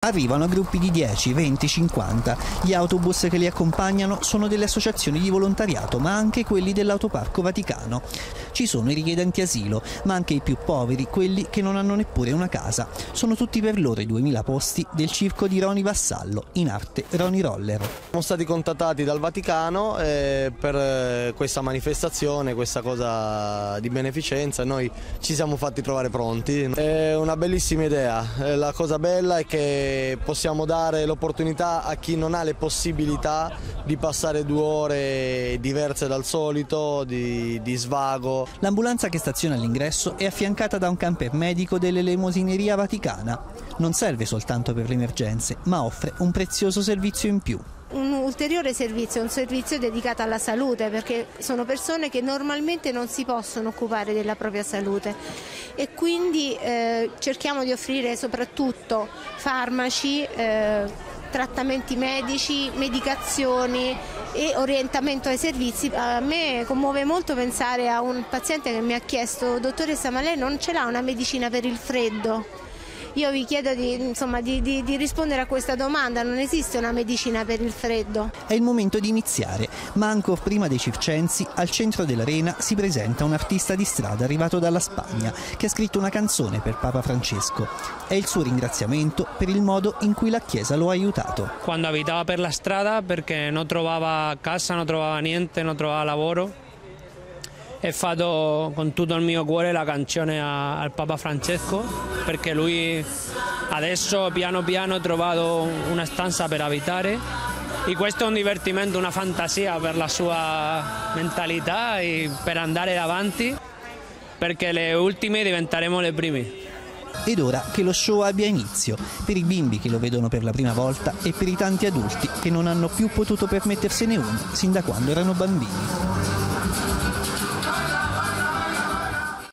Arrivano a gruppi di 10, 20, 50. Gli autobus che li accompagnano sono delle associazioni di volontariato, ma anche quelli dell'Autoparco Vaticano. Ci sono i richiedenti asilo, ma anche i più poveri, quelli che non hanno neppure una casa. Sono tutti per loro i 2000 posti del circo di Rony Vassallo, in arte Rony Roller. Siamo stati contattati dal Vaticano per questa manifestazione, questa cosa di beneficenza. Noi ci siamo fatti trovare pronti. È una bellissima idea. La cosa bella è che possiamo dare l'opportunità a chi non ha le possibilità di passare 2 ore diverse dal solito, di svago. L'ambulanza che staziona all'ingresso è affiancata da un camper medico dell'Elemosineria Vaticana. Non serve soltanto per le emergenze, ma offre un prezioso servizio in più. Un ulteriore servizio, un servizio dedicato alla salute, perché sono persone che normalmente non si possono occupare della propria salute e quindi cerchiamo di offrire soprattutto farmaci, trattamenti medici, medicazioni e orientamento ai servizi. A me commuove molto pensare a un paziente che mi ha chiesto: dottoressa, ma lei non ce l'ha una medicina per il freddo? Io vi chiedo di rispondere a questa domanda, non esiste una medicina per il freddo. È il momento di iniziare, ma ancora prima dei circensi, al centro dell'arena si presenta un artista di strada arrivato dalla Spagna, che ha scritto una canzone per Papa Francesco. È il suo ringraziamento per il modo in cui la Chiesa lo ha aiutato. Quando abitava per la strada, perché non trovava casa, non trovava niente, non trovava lavoro, ho fatto con tutto il mio cuore la canzone al Papa Francesco, perché lui adesso piano piano ha trovato una stanza per abitare e questo è un divertimento, una fantasia per la sua mentalità e per andare avanti, perché le ultime diventeremo le prime. Ed ora che lo show abbia inizio, per i bimbi che lo vedono per la prima volta e per i tanti adulti che non hanno più potuto permettersene uno sin da quando erano bambini.